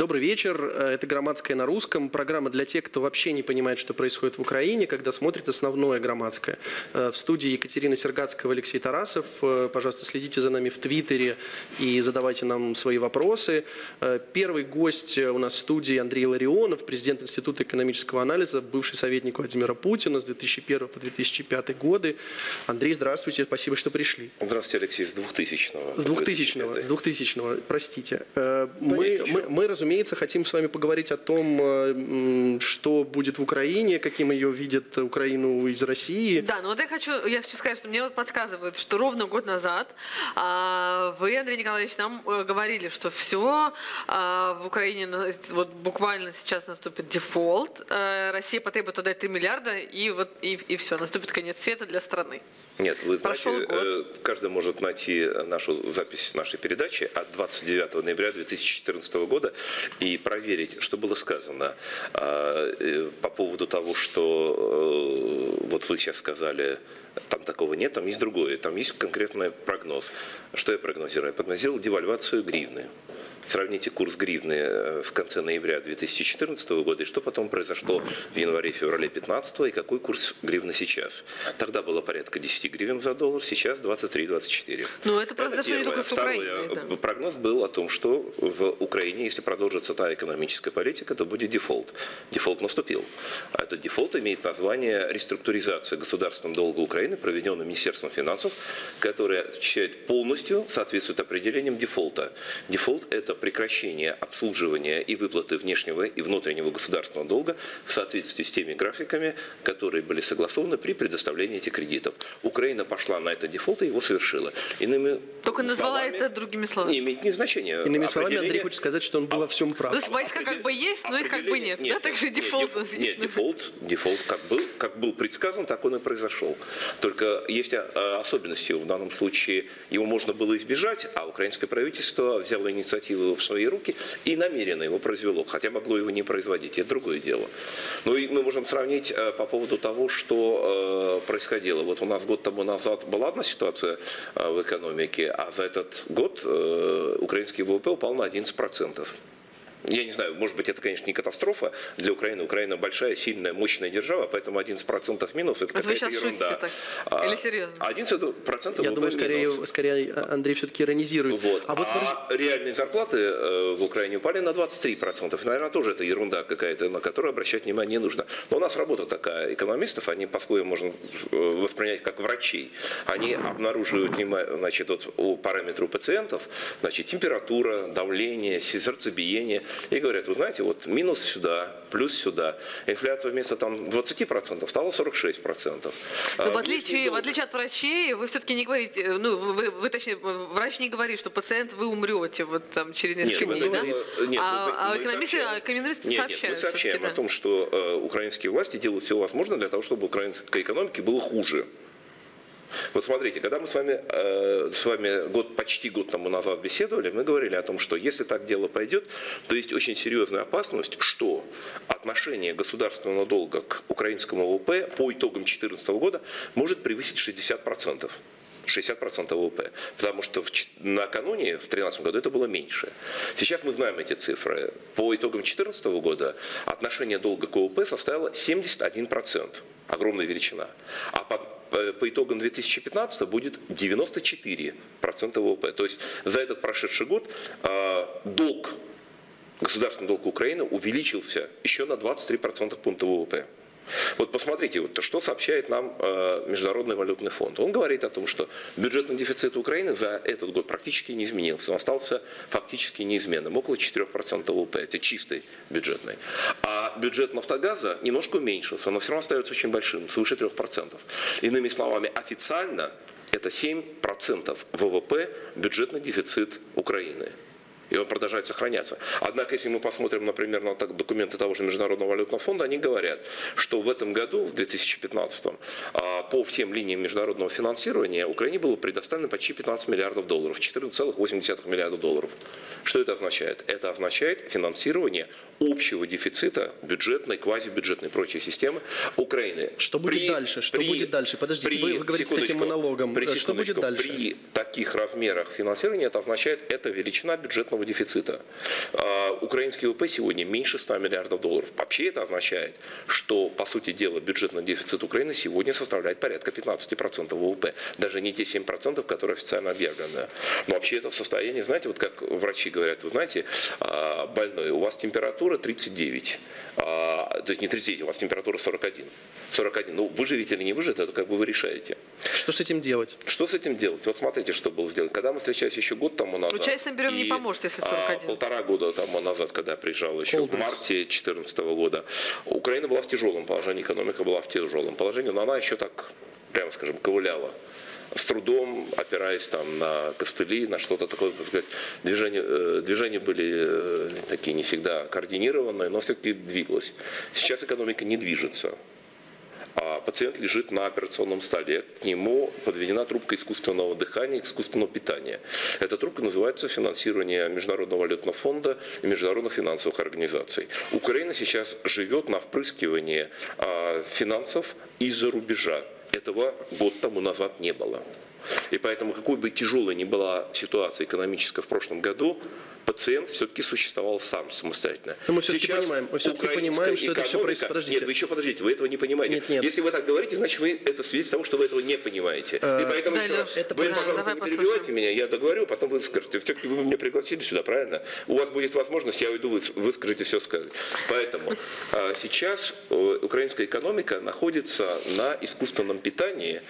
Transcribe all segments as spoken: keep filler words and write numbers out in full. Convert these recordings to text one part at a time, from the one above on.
Добрый вечер. Это «Громадская на русском». Программа для тех, кто вообще не понимает, что происходит в Украине, когда смотрит основное «Громадское». В студии Екатерина Сергацкая, Алексей Тарасов. Пожалуйста, следите за нами в Твиттере и задавайте нам свои вопросы. Первый гость у нас в студии Андрей Илларионов, президент Института экономического анализа, бывший советник Владимира Путина с две тысячи первого по две тысячи пятый годы. Андрей, здравствуйте. Спасибо, что пришли. Здравствуйте, Алексей. С двухтысячного. С двухтысячного. С двухтысячного. Простите. Мы, мы, мы, разумеется, хотим с вами поговорить о том, что будет в Украине, каким ее видят Украину из России. Да, но вот я хочу, я хочу сказать, что мне вот подсказывают, что ровно год назад а, вы, Андрей Николаевич, нам говорили, что все, а, в Украине вот буквально сейчас наступит дефолт, а, Россия потребует отдать три миллиарда, и, вот, и, и все, наступит конец света для страны. Нет, вы знаете, э, каждый может найти нашу запись нашей передачи от двадцать девятого ноября две тысячи четырнадцатого года и проверить, что было сказано э, по поводу того, что э, вот вы сейчас сказали, там такого нет, там есть другое, там есть конкретный прогноз. Что я прогнозирую? Я прогнозировал девальвацию гривны. Сравните курс гривны в конце ноября две тысячи четырнадцатого года и что потом произошло в январе-феврале две тысячи пятнадцатого и какой курс гривны сейчас. Тогда было порядка десяти гривен за доллар, сейчас двадцать три — двадцать четыре. Ну, это просто первое. Второе, да. Прогноз был о том, что в Украине, если продолжится та экономическая политика, то будет дефолт. Дефолт наступил. А этот дефолт имеет название реструктуризация государственного долга Украины, проведенная Министерством финансов, которая отвечает полностью, соответствует определениям дефолта. Дефолт – это прекращение обслуживания и выплаты внешнего и внутреннего государственного долга в соответствии с теми графиками, которые были согласованы при предоставлении этих кредитов. Украина пошла на этот дефолт и его совершила. Иными Только назвала словами, это другими словами. Не имеет значения. Иными словами, Андрей хочет сказать, что он был во всем прав. То есть войска как бы есть, но их как бы нет. Нет, да? Так же дефолт. Нет, нет, дефолт, дефолт как, был, как был предсказан, так он и произошел. Только есть особенности. В данном случае его можно было избежать, а украинское правительство взяло инициативу в свои руки и намеренно его произвело, хотя могло его не производить, это другое дело. Ну и мы можем сравнить э, по поводу того, что э, происходило. Вот у нас год тому назад была одна ситуация э, в экономике, а за этот год э, украинский ВВП упал на одиннадцать процентов. Я не знаю, может быть, это, конечно, не катастрофа для Украины. Украина большая, сильная, мощная держава, поэтому одиннадцать процентов минус – это какая-то ерунда. Так? Или серьезно? одиннадцать процентов Я думаю, скорее, скорее Андрей все-таки иронизирует. Вот. А, вот... а реальные зарплаты в Украине упали на двадцать три процента. Наверное, тоже это ерунда какая-то, на которую обращать внимание не нужно. Но у нас работа такая экономистов, они по-своему можно воспринять как врачей. Они обнаруживают, значит, вот, у параметров пациентов, значит, температура, давление, сердцебиение. И говорят, вы знаете, вот минус сюда, плюс сюда. Инфляция вместо там двадцати процентов стала сорок шесть процентов. Но в отличие, в отличие от врачей, вы все-таки не говорите, ну, вы, вы точнее, врач не говорит, что пациент, вы умрете вот там через несколько дней, да? Нет, а экономисты сообщают. Нет, мы сообщаем о том, что украинские власти делают все возможное для того, чтобы украинской экономике было хуже. Вот смотрите, когда мы с вами, э, с вами год, почти год тому назад беседовали, мы говорили о том, что если так дело пойдет, то есть очень серьезная опасность, что отношение государственного долга к украинскому ВВП по итогам две тысячи четырнадцатого года может превысить шестьдесят процентов. шестьдесят процентов ВВП, потому что в, накануне, в две тысячи тринадцатом году, это было меньше. Сейчас мы знаем эти цифры. По итогам две тысячи четырнадцатого года отношение долга к ВВП составило семьдесят один процент, огромная величина. А по, по итогам две тысячи пятнадцатого будет девяносто четыре процента ВВП. То есть за этот прошедший год э, долг, государственный долг Украины увеличился еще на двадцать три процента пункта ВВП. Вот посмотрите, вот, что сообщает нам э, Международный валютный фонд. Он говорит о том, что бюджетный дефицит Украины за этот год практически не изменился. Он остался фактически неизменным, около четырёх процентов ВВП, это чистый бюджетный. А бюджет «Нафтогаза» немножко уменьшился, но все равно остается очень большим, свыше трёх процентов. Иными словами, официально это семь процентов ВВП бюджетный дефицит Украины. И он продолжает сохраняться. Однако, если мы посмотрим, например, на документы того же Международного валютного фонда, они говорят, что в этом году, в две тысячи пятнадцатом, по всем линиям международного финансирования Украине было предоставлено почти пятнадцать миллиардов долларов, четырнадцать целых восемь десятых миллиарда долларов. Что это означает? Это означает финансирование общего дефицита бюджетной, квазибюджетной и прочей системы Украины. Что будет при, дальше? Что при, будет дальше? Подождите, при, вы, вы говорите с таким монологом. При, что будет дальше? При таких размерах финансирования это означает, это величина бюджетного бюджетного дефицита. Украинский ВВП сегодня меньше ста миллиардов долларов. Вообще это означает, что, по сути дела, бюджетный дефицит Украины сегодня составляет порядка пятнадцати процентов ВВП. Даже не те семь процентов, которые официально объявлены. Но вообще это состояние, знаете, вот как врачи говорят, вы знаете, больной, у вас температура тридцать девять. То есть не тридцать девять, у вас температура сорок один. сорок один. Ну, выживете или не выживете, это как бы вы решаете. Что с этим делать? Что с этим делать? Вот смотрите, что было сделано. Когда мы встречались еще год тому назад. Ну, чай с имбирем не поможет, если сорок один. Полтора года тому назад, когда я приезжал еще Колдерс. в марте две тысячи четырнадцатого года, Украина была в тяжелом положении, экономика была в тяжелом положении, но она еще так, прямо скажем, ковыляла. С трудом, опираясь там на костыли, на что-то такое, движения, движения были такие не всегда координированные, но все-таки двигалось. Сейчас экономика не движется. А пациент лежит на операционном столе, к нему подведена трубка искусственного дыхания, искусственного питания. Эта трубка называется финансирование Международного валютного фонда и международных финансовых организаций. Украина сейчас живет на впрыскивании финансов из-за рубежа. Этого год тому назад не было. И поэтому, какой бы тяжелой ни была ситуация экономическая в прошлом году, пациент все-таки существовал сам самостоятельно. Но мы все-таки понимаем, мы все-таки понимаем, что это все происходит. Подождите. Нет, вы еще подождите, вы этого не понимаете. Нет, нет. Если вы так говорите, значит, вы это свидетельство того, что вы этого не понимаете. А, и поэтому да, еще раз, это вы, правильно. Пожалуйста, не перебивайте меня, я договорю, потом вы скажете. Все-таки вы меня пригласили сюда, правильно? У вас будет возможность, я уйду, вы выскажете все сказать. Поэтому сейчас украинская экономика находится на искусственном питании,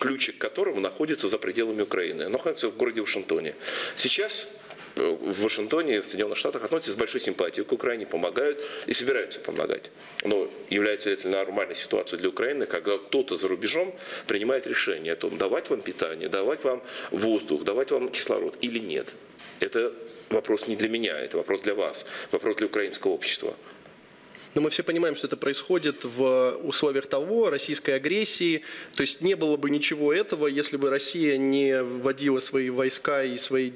ключик которого находится за пределами Украины. Находится в городе Вашингтоне. Сейчас в Вашингтоне, в Соединенных Штатах относятся с большой симпатией к Украине, помогают и собираются помогать. Но является ли это нормальной ситуацией для Украины, когда кто-то за рубежом принимает решение о том, давать вам питание, давать вам воздух, давать вам кислород или нет. Это вопрос не для меня, это вопрос для вас, вопрос для украинского общества. Но мы все понимаем, что это происходит в условиях того, российской агрессии. То есть не было бы ничего этого, если бы Россия не вводила свои войска и свои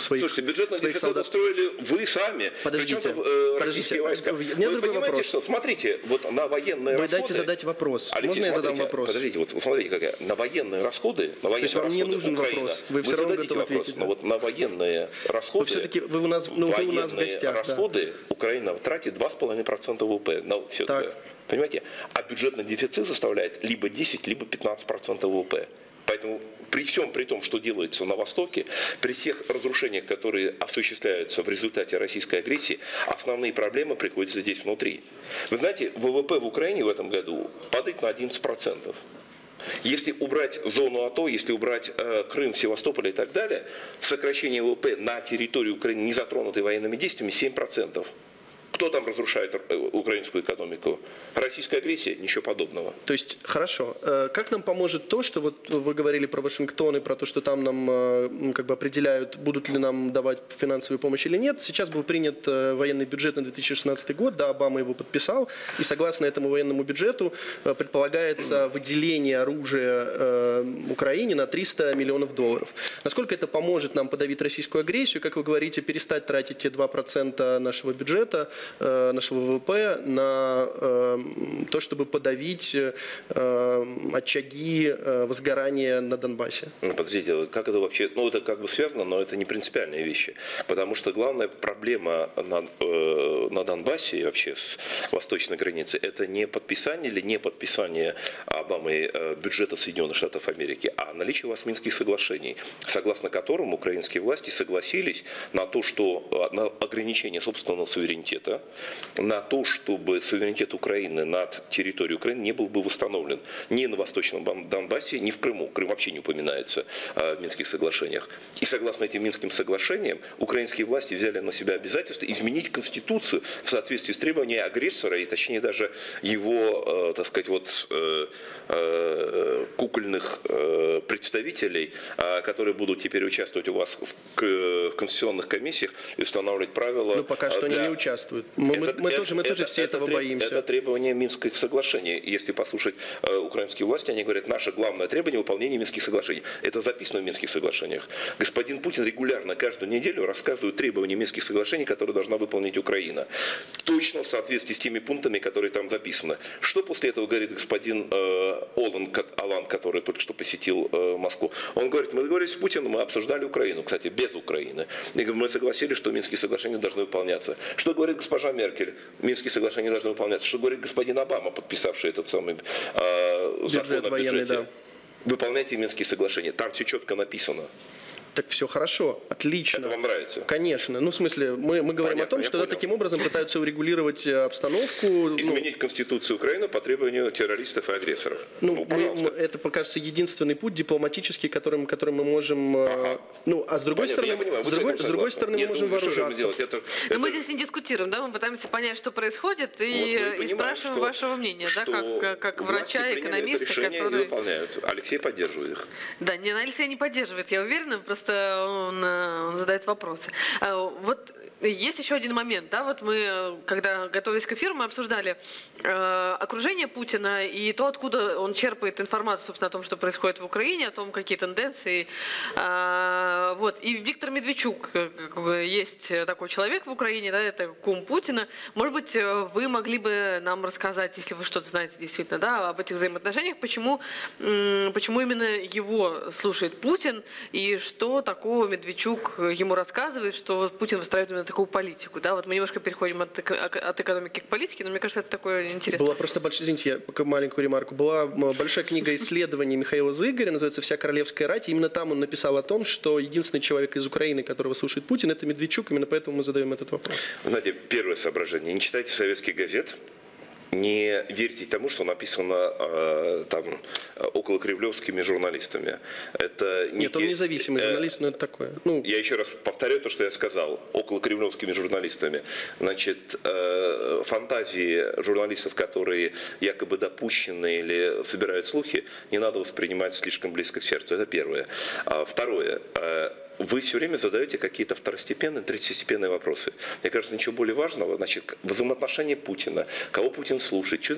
своих. Слушайте, бюджетный дефицит устроили вы сами. Подождите, э, подождите. Войска. Вы понимаете, вопрос. Что? Смотрите, вот на военные вы расходы. Вы дайте задать вопрос. Алексей, можно я смотрите, задам вопрос? Подождите, вот смотрите, какая на военные расходы, на военные. То есть вам расходы, не нужен Украина, вопрос. Вы, вы все равно готовы ответить. Да? Но вот на военные расходы. Все-таки вы у нас, ну, вы у нас в гостях. Расходы да. Украина тратит два с половиной процента. ВВП, но все так. Это, понимаете, а бюджетный дефицит составляет либо десять, либо пятнадцать процентов ВВП. Поэтому при всем при том, что делается на Востоке, при всех разрушениях, которые осуществляются в результате российской агрессии, основные проблемы приходятся здесь внутри. Вы знаете, ВВП в Украине в этом году падает на одиннадцать процентов. Если убрать зону АТО, если убрать э, Крым, Севастополь и так далее, сокращение ВВП на территории Украины, не затронутой военными действиями, семь процентов. Кто там разрушает украинскую экономику? Российская агрессия? Ничего подобного. То есть, хорошо. Как нам поможет то, что вот вы говорили про Вашингтон и про то, что там нам как бы определяют, будут ли нам давать финансовую помощь или нет? Сейчас был принят военный бюджет на две тысячи шестнадцатый год, да, Обама его подписал, и согласно этому военному бюджету предполагается выделение оружия Украине на триста миллионов долларов. Насколько это поможет нам подавить российскую агрессию? Как вы говорите, перестать тратить те два процента нашего бюджета, нашего ВВП на э, то, чтобы подавить э, очаги э, возгорания на Донбассе. Ну, подождите, как это вообще? Ну, это как бы связано, но это не принципиальные вещи. Потому что главная проблема на, э, на Донбассе и вообще с восточной границы, это не подписание или не подписание Обамы бюджета Соединенных Штатов Америки, а наличие у вас Минских соглашений, согласно которым украинские власти согласились на то, что на ограничение собственного суверенитета, на то, чтобы суверенитет Украины над территорией Украины не был бы восстановлен ни на Восточном Донбассе, ни в Крыму. Крым вообще не упоминается в Минских соглашениях. И согласно этим Минским соглашениям, украинские власти взяли на себя обязательство изменить Конституцию в соответствии с требованиями агрессора и, точнее, даже его, так сказать, вот, кукольных представителей, которые будут теперь участвовать у вас в конституционных комиссиях и устанавливать правила. Но пока что они не участвуют. Мы, это, мы, это, тоже, мы это, тоже все это, этого боимся. Это требование Минских соглашений. Если послушать э, украинские власти, они говорят, наше главное требование – выполнение Минских соглашений. Это записано в Минских соглашениях. Господин Путин регулярно, каждую неделю рассказывает требования Минских соглашений, которые должна выполнить Украина. Точно в соответствии с теми пунктами, которые там записаны. Что после этого говорит господин э, Олан, Алан, который только что посетил э, Москву? Он говорит, мы договорились с Путиным, мы обсуждали Украину, кстати, без Украины. И мы согласились, что Минские соглашения должны выполняться. Что говорит госпожа Меркель? Минские соглашения должны выполняться. Что говорит господин Обама, подписавший этот самый э, закон бюджет, о бюджете? Военный, да. Выполняйте Минские соглашения. Там все четко написано. Так все хорошо, отлично. Это вам нравится? Конечно. Ну, в смысле, мы, мы говорим Понятно, о том, что да, таким образом пытаются урегулировать обстановку. Изменить ну, Конституцию Украины по требованию террористов и агрессоров. Ну, ну это, покажется, единственный путь дипломатический, которым, которым мы можем... Ага. Ну, а с другой Понятно, стороны, с другой, с другой стороны Нет, мы можем вооружаться. Что же мы делать? Это, это... Мы здесь не дискутируем, да? Мы пытаемся понять, что происходит, и, вот и спрашиваем вашего мнения, да? Как, как врача, экономиста, которые... выполняют. Алексей поддерживает их. Да, не, Алексей не поддерживает, я уверена, просто Он, он задает вопросы. Вот есть еще один момент. Да? Вот мы, когда готовились к эфиру, мы обсуждали э, окружение Путина и то, откуда он черпает информацию, собственно, о том, что происходит в Украине, о том, какие тенденции. Э, вот. И Виктор Медведчук, есть такой человек в Украине, да, это кум Путина. Может быть, вы могли бы нам рассказать, если вы что-то знаете действительно, да, об этих взаимоотношениях, почему, э, почему именно его слушает Путин и что такого Медведчук ему рассказывает, что Путин выстраивает именно такую политику. Да? Вот мы немножко переходим от, от экономики к политике, но мне кажется, это такое интересно. Была просто большая, извините, я маленькую ремарку. Была большая книга исследований Михаила Зыгера, называется «Вся королевская рать». И именно там он написал о том, что единственный человек из Украины, которого слушает Путин, это Медведчук. Именно поэтому мы задаем этот вопрос. Знаете, первое соображение. Не читайте советских газет. Не верьте тому, что написано э, там около кремлевскими журналистами. Это не Нет, он независимый э, журналист, но это такое. Ну. Я еще раз повторю то, что я сказал, около кремлевскими журналистами. Значит, э, фантазии журналистов, которые якобы допущены или собирают слухи, не надо воспринимать слишком близко к сердцу. Это первое. А второе. Э, Вы все время задаете какие-то второстепенные, третьестепенные вопросы. Мне кажется, ничего более важного, значит, взаимоотношения Путина, кого Путин слушает, что...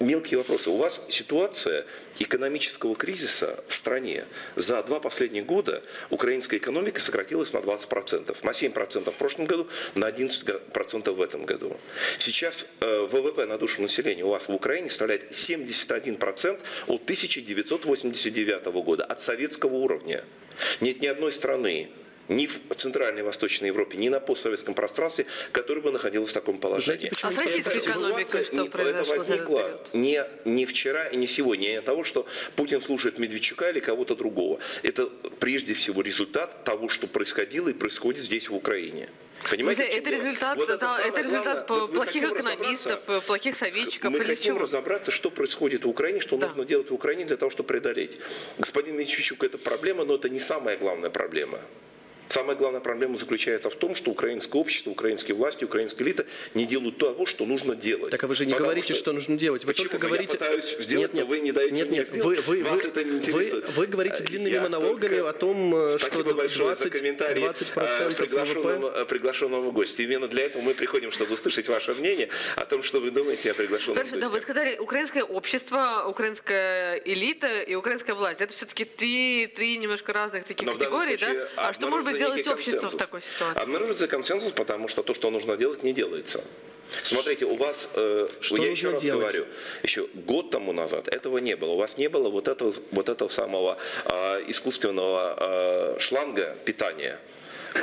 мелкие вопросы. У вас ситуация экономического кризиса в стране. За два последних года украинская экономика сократилась на двадцать процентов, на семь процентов в прошлом году, на одиннадцать процентов в этом году. Сейчас вэ вэ пэ на душу населения у вас в Украине составляет семьдесят один процент от тысяча девятьсот восемьдесят девятого года, от советского уровня. Нет ни одной страны, ни в Центральной и Восточной Европе, ни на постсоветском пространстве, которое бы находилось в таком положении. А с российской экономикой что произошло? Это возникло не, не вчера и не сегодня, не от того, что Путин слушает Медведчука или кого-то другого. Это прежде всего результат того, что происходило и происходит здесь, в Украине. Понимаете, это результат, вот это да, это результат вот плохих экономистов, плохих советчиков. Мы хотим чего? разобраться, что происходит в Украине, что да. нужно делать в Украине для того, чтобы преодолеть. Господин Медведчук, это проблема, но это не самая главная проблема. Самая главная проблема заключается в том, что украинское общество, украинские власти, украинская элита не делают того, что нужно делать. Так а вы же не Потому говорите, что, что нужно делать. Вы только говорите... Я пытаюсь сделать, нет, нет, но вы не даете нет, нет, мне вы, вы, Вас вы, это не интересует. Вы, вы говорите длинными я монологами только... о том, Спасибо что двадцать, за двадцать процентов приглашенного, приглашенного гостя. Именно для этого мы приходим, чтобы услышать ваше мнение о том, что вы думаете о приглашенном госте. Хорошо, да, вы сказали, украинское общество, украинская элита и украинская власть. Это все-таки три, три немножко разных таких но категории. Случае, да? А что может быть? В такой ситуации. Обнаружится консенсус, потому что то, что нужно делать, не делается. Смотрите, у вас, э, что я еще раз делать? говорю, еще год тому назад этого не было. У вас не было вот этого, вот этого самого э, искусственного э, шланга питания,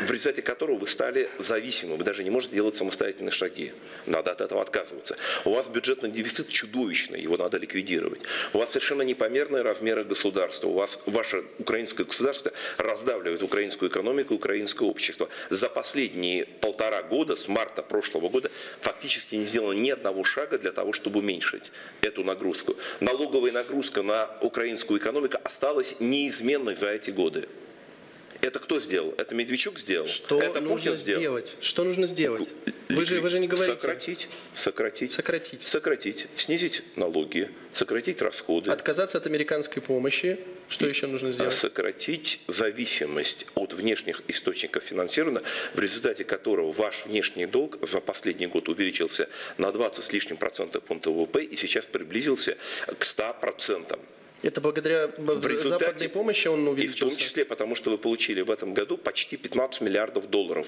в результате которого вы стали зависимы, вы даже не можете делать самостоятельные шаги. Надо от этого отказываться. У вас бюджетный дефицит чудовищный, его надо ликвидировать. У вас совершенно непомерные размеры государства. У вас ваше украинское государство раздавливает украинскую экономику, украинское общество. За последние полтора года, с марта прошлого года, фактически не сделано ни одного шага для того, чтобы уменьшить эту нагрузку. Налоговая нагрузка на украинскую экономику осталась неизменной за эти годы. Это кто сделал? Это Медведчук сделал? Что это нужно Путин сделал? Сделать? Что нужно сделать? Вы же, вы же не говорите. Сократить, сократить, сократить, сократить, снизить налоги, сократить расходы. Отказаться от американской помощи. Что еще нужно сделать? Сократить зависимость от внешних источников финансирования, в результате которого ваш внешний долг за последний год увеличился на двадцать с лишним процентов пунктов ВВП и сейчас приблизился к ста процентам. Это благодаря в результате, западной помощи он увеличился? И в том числе, потому что вы получили в этом году почти пятнадцать миллиардов долларов.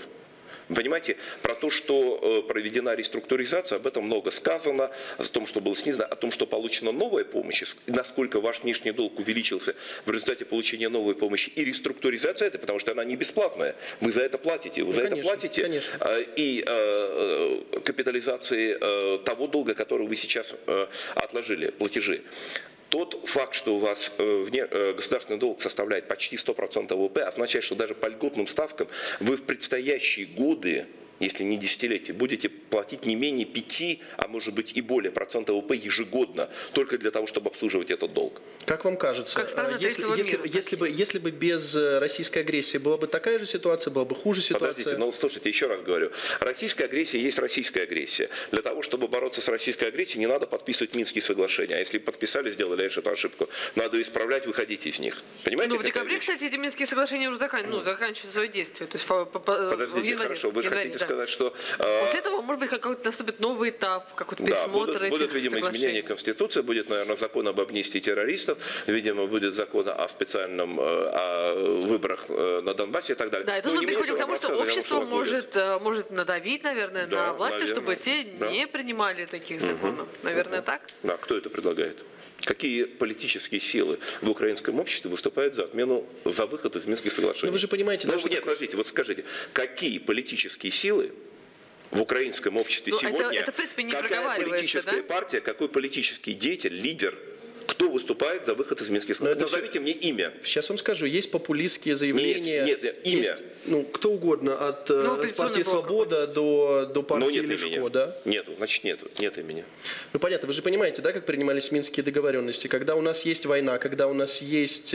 Понимаете, про то, что проведена реструктуризация, об этом много сказано, о том, что было снизено, о том, что получена новая помощь, насколько ваш внешний долг увеличился в результате получения новой помощи. И реструктуризация это, потому что она не бесплатная. Вы за это платите, вы ну, за конечно, это платите. Конечно. И э, капитализации э, того долга, который вы сейчас э, отложили, платежи. Тот факт, что у вас государственный долг составляет почти сто процентов ВВП, означает, что даже по льготным ставкам вы в предстоящие годы, если не десятилетия, будете платить не менее пяти, а может быть и более процентов ВВП ежегодно, только для того, чтобы обслуживать этот долг. Как вам кажется, как страна, если, если, мира, если, бы, если бы без российской агрессии была бы такая же ситуация, была бы хуже ситуация? Подождите, но слушайте, еще раз говорю, российская агрессия есть российская агрессия. Для того, чтобы бороться с российской агрессией, не надо подписывать Минские соглашения. А если подписали, сделали эту ошибку, надо исправлять, выходить из них. Понимаете? Ну, в декабре, кстати, эти Минские соглашения уже закан... ну, заканчивают свое действие. То есть, по, по, подождите, январе, хорошо, вы январе, хотите да. сказать, что... После этого, может быть, какой-то наступит новый этап, какой-то пересмотр. Да, будут, будут видимо, изменения Конституции, будет, наверное, закон об амнистии террористов, видимо, будет закон о специальном о выборах на Донбассе и так далее. Да, и тут мы приходим к тому, что общество может, может надавить, наверное, да, на власти, наверное, чтобы те да. не принимали таких законов. Угу. Наверное, угу. так? Да, кто это предлагает? Какие политические силы в украинском обществе выступают за отмену, за выход из Минских соглашений? Но вы же понимаете, да, ну, что нет, такое... подождите, вот скажите, какие политические силы в украинском обществе ну, сегодня, это, это, в принципе, не какая политическая да? партия, какой политический деятель, лидер, кто выступает за выход из Минских соглашений? Назовите все... мне имя. Сейчас вам скажу, есть популистские заявления. Нет, нет, нет имя. Есть, ну, кто угодно, от ну, партии «Свобода» до, до партии «Лешко». Да? Нету, значит нету, нет имени. Ну понятно, вы же понимаете, да, как принимались минские договоренности, когда у нас есть война, когда у нас есть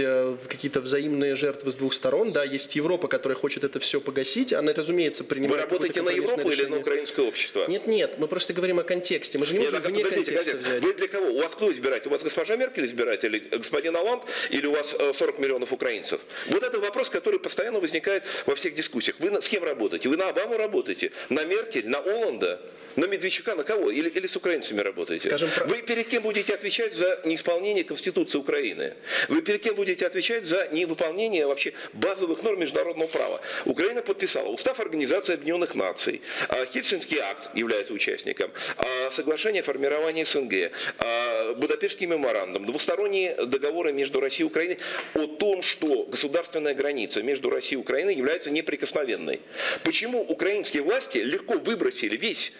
какие-то взаимные жертвы с двух сторон, да, есть Европа, которая хочет это все погасить, она, разумеется, принимает... Вы работаете на Европу решение. Или на украинское общество? Нет, нет, мы просто говорим о контексте, мы же не нет, можем так, вне контекста взять. Вы для кого? У вас кто избирает? У вас госпожа Меркель избирает, или господин Оланд, или у вас сорок миллионов украинцев? Вот это вопрос, который постоянно возникает во всех дискуссиях. Вы с кем работаете? Вы на Обаму работаете? На Меркель? На Оланда? На Медведчука? На кого? Или, или с украинцами работаете? Скажем, вы перед кем будете отвечать за неисполнение Конституции Украины? Вы перед кем будете отвечать за невыполнение вообще базовых норм международного права? Украина подписала Устав Организации Объединенных Наций, Хельсинский акт является участником, соглашение о формировании СНГ, Будапештский меморандум, двусторонние договоры между Россией и Украиной о том, что государственная граница между Россией и Украиной является неприкосновенной. Почему украинские власти легко выбросили весь...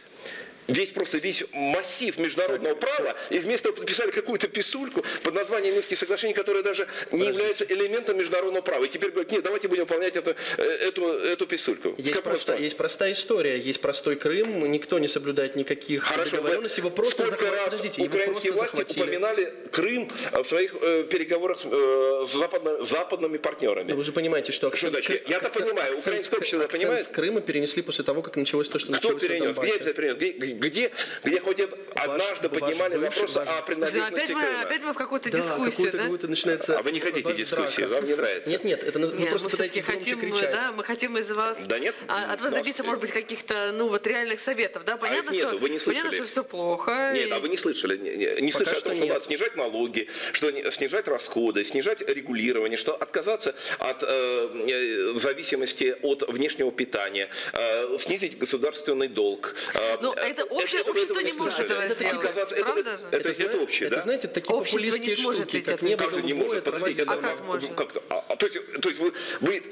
Весь просто весь массив международного права, и вместо этого подписали какую-то писульку под названием Минских соглашений, которая даже не Подождите. является элементом международного права. И теперь говорят, нет, давайте будем выполнять эту, эту, эту писульку. Есть, проста, есть простая история, есть простой Крым, никто не соблюдает никаких Хорошо, договоренностей. Вы просто захватили. Украинские власти захватили. упоминали Крым в своих э, переговорах э, с западно, западными партнерами. Но вы же понимаете, что акцент, что Я акцент, так понимаю, акцент, украинское общество акцент понимает. С Крыма перенесли после того, как началось то, что Кто началось перенес? Где это перенес? Где, где хоть однажды ваш, поднимали вопрос о принадлежности Крыма. Опять, опять мы в какой-то да, дискуссии, да? Начинается а вы не хотите дискуссии, драка. вам не нравится? Нет, нет, это, нет вы просто пытаетесь хотим, кричать. Да, мы хотим из вас, да нет, а, от вас добиться, может быть, каких-то ну, вот, реальных советов. Да? Понятно, а нету, что, вы не понятно, что все плохо. Нет, и... а вы не слышали. Не, не слышали о том, что, что надо снижать налоги, что снижать расходы, снижать регулирование, что отказаться от э, зависимости от внешнего питания, э, снизить государственный долг. Э, Но это Общество, это, общество не может этого это, сделать, это, правда? Это, это, это, это общее, да? Это, знаете, такие популистские штуки, как не было бы боя, это возьмем. А как можно? То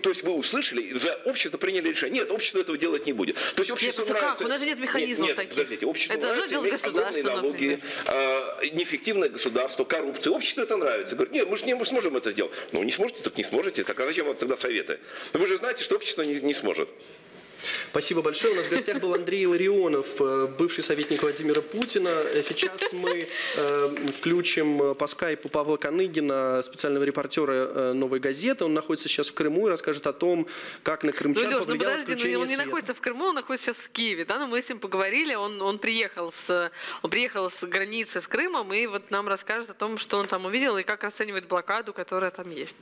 есть вы услышали, за общество приняли решение. Нет, общество этого делать не будет. То есть общество нравится... У нас же нет механизмов таких. Нет, подождите, общество нравится иметь огромные налоги, неэффективное государство, коррупция. Общество это нравится. Говорит, нет, мы же не сможем это сделать. Ну, не сможете, так не сможете. Так а зачем вам тогда советы? Вы же знаете, что общество не сможет. Спасибо большое. У нас в гостях был Андрей Илларионов, бывший советник Владимира Путина. Сейчас мы включим по скайпу Павла Каныгина, специального репортера «Новой газеты». Он находится сейчас в Крыму и расскажет о том, как на крымчан ну, Леш, повлияло ну, подожди, включение света. Он не света. находится в Крыму, он находится сейчас в Киеве. Да? Но мы с ним поговорили, он, он, приехал с, он приехал с границы с Крымом и вот нам расскажет о том, что он там увидел и как расценивает блокаду, которая там есть.